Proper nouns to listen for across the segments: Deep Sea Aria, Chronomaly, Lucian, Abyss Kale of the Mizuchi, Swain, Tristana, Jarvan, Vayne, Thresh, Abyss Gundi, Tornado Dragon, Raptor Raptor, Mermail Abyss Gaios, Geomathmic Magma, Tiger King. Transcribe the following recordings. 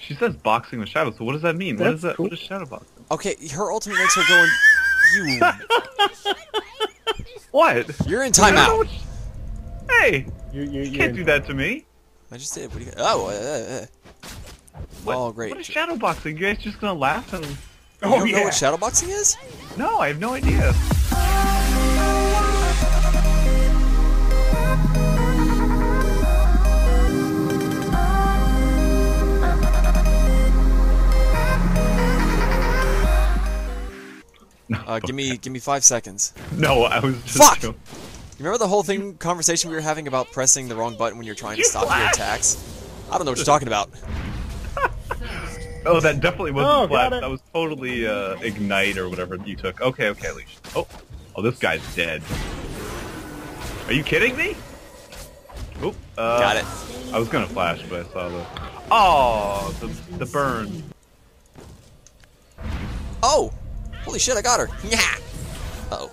She says boxing with shadows, so what does that mean? That's what is that? Cool. What is shadow boxing? Okay, her ultimate links are going... You... What? You're in timeout. Hey! You can't do that to me. I just did. What do you... Oh, what, oh, great. What is shadow boxing? You guys just gonna laugh and... Oh, you don't know what shadow boxing is? No, I have no idea. Give me 5 seconds. No, I was just joking. You remember the whole conversation we were having about pressing the wrong button when you're trying to stop your attacks? I don't know what you're talking about. Oh, that definitely wasn't flash. That was totally ignite or whatever you took. Okay, Leash. Oh, this guy's dead. Are you kidding me? Oh, got it. I was gonna flash, but I saw the. Oh, the burn. Oh. Holy shit, I got her! Yeah. Uh-oh.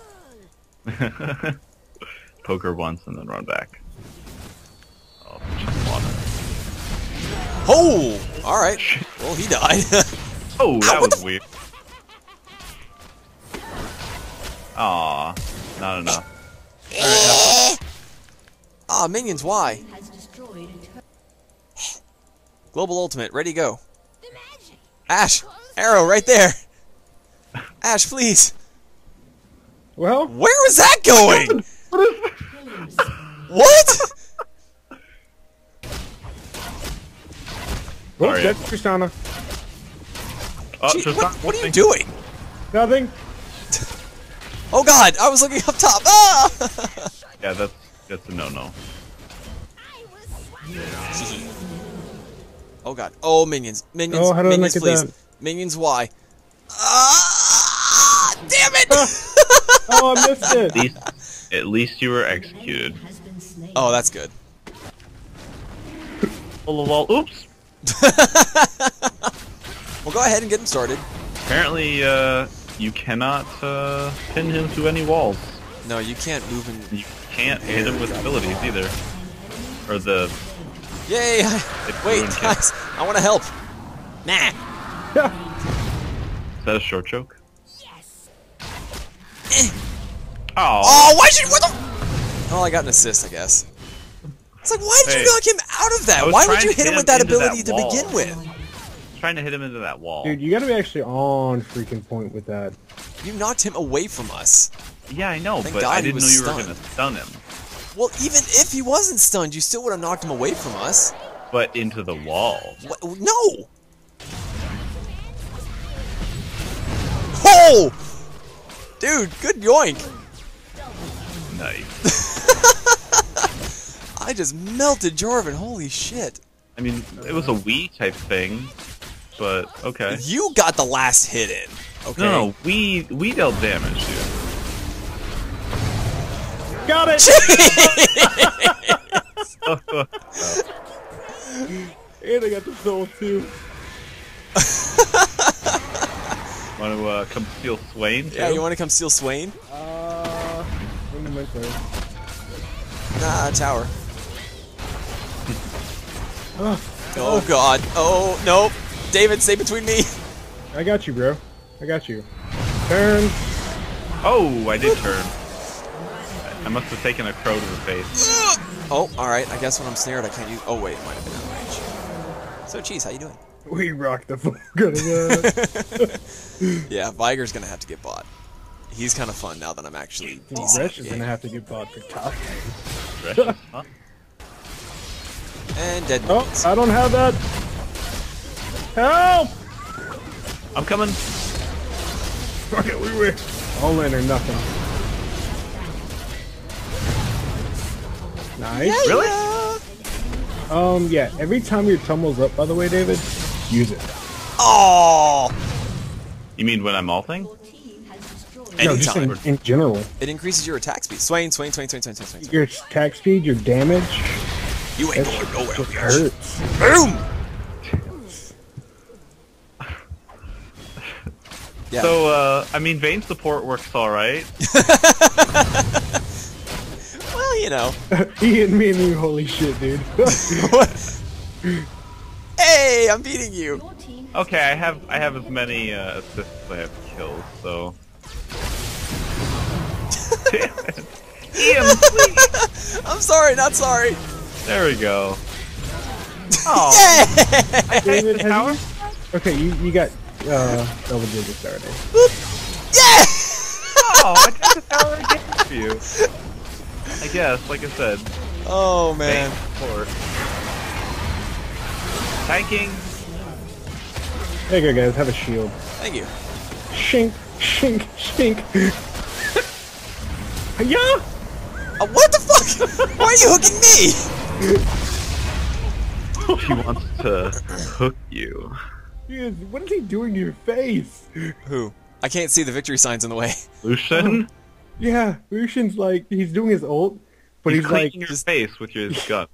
Poke her once and then run back. Oh, oh! Alright. Well, he died. Oh, that was weird. Aw, not enough. Right, ah, minions, why? Global ultimate, ready, go. Ash! Arrow, right there! Ash, please. Well, where is that going? What? Well, that's Tristana. What are you doing? Nothing. Oh God, I was looking up top. Ah! Yeah, that's a no-no. Oh God. Oh minions, oh, minions, please. Minions, why? Damn it! Oh, I missed it. At least you were executed. Oh, that's good. Oops. Well, go ahead and get him started. Apparently, you cannot pin him to any walls. No, you can't move him. You can't hit him with abilities either. Or the. Yay! Wait, guys, I want to help. Nah. Is that a short choke? Oh, why did you? What the? Oh, I got an assist, I guess. It's like, why did you knock him out of that? Why would you hit him with that ability to begin with? I was trying to hit him into that wall. Dude, you gotta be actually on freaking point with that. You knocked him away from us. Yeah, I know, but I didn't know you were gonna stun him. Well, even if he wasn't stunned, you still would have knocked him away from us. But into the wall. What? No! Oh! Dude, good yoink! Nice. I just melted Jarvan, holy shit. I mean, it was a Wii type thing, but okay. You got the last hit in. Okay. No, we dealt damage, dude. Got it! And I got the soul too. Want to come steal Swain? Yeah, you want to come steal Swain? Nah, tower. Oh God! Oh no! David, stay between me. I got you, bro. I got you. Turn. Oh, I did turn. I must have taken a crow to the face. Oh, all right. I guess when I'm snared, I can't use. Oh wait, it might have been out of range. So, cheese, how you doing? We rock the fuck out of that. Yeah, Viger's gonna have to get bought. He's kind of fun now that I'm actually. Thresh is gonna have to get bought for top. Thresh, huh? And dead. Oh, minions. I don't have that. Help! I'm coming. Fuck it, we win. All in or nothing. Nice. Yeah, really? Yeah. Yeah. Every time your tumbles up, by the way, David. Use it. Oh! You mean when I'm ulting? No, just in general. It increases your attack speed. Swain. Your attack speed, your damage. You ain't going nowhere. It hurts. Boom! Yeah. So, I mean, Vayne support works alright. Well, you know. He hit me and holy shit, dude. What? Yay! I'm beating you. Okay, I have as many assists as I have kills, so. Damn it. Ian, please. I'm sorry, not sorry. There we go. Oh. Yay! I David, power? Okay, you got double digits already. Yeah! Oh, I took the tower again for you. I guess, like I said. Oh man. Tanking. There you go, guys. Have a shield. Thank you. Shink, shink, shink. Yeah. What the fuck? Why are you hooking me? She wants to hook you. Dude, what is he doing to your face? Who? I can't see the victory signs in the way. Lucian? Yeah, Lucian's like, he's doing his ult, but he's like... He's cleaning his face with his gun.